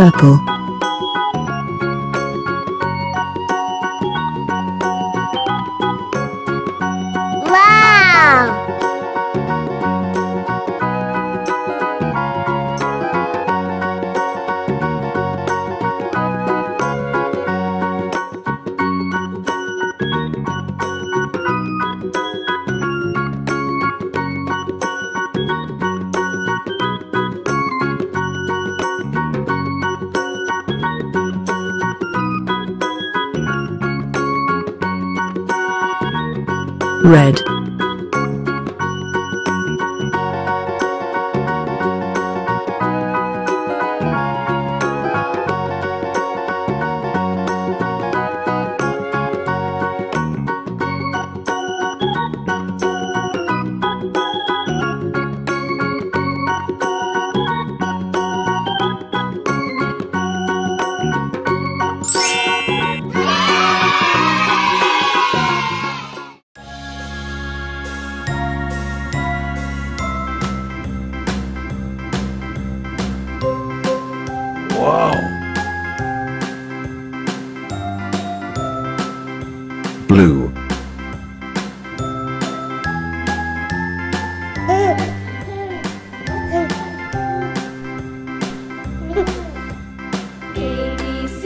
purple. Wow! Red. Wow! Blue.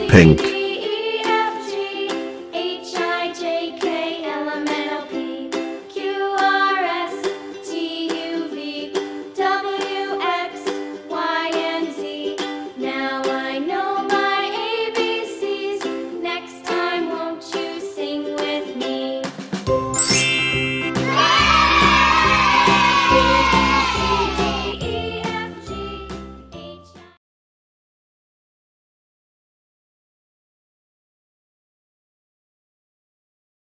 Pink.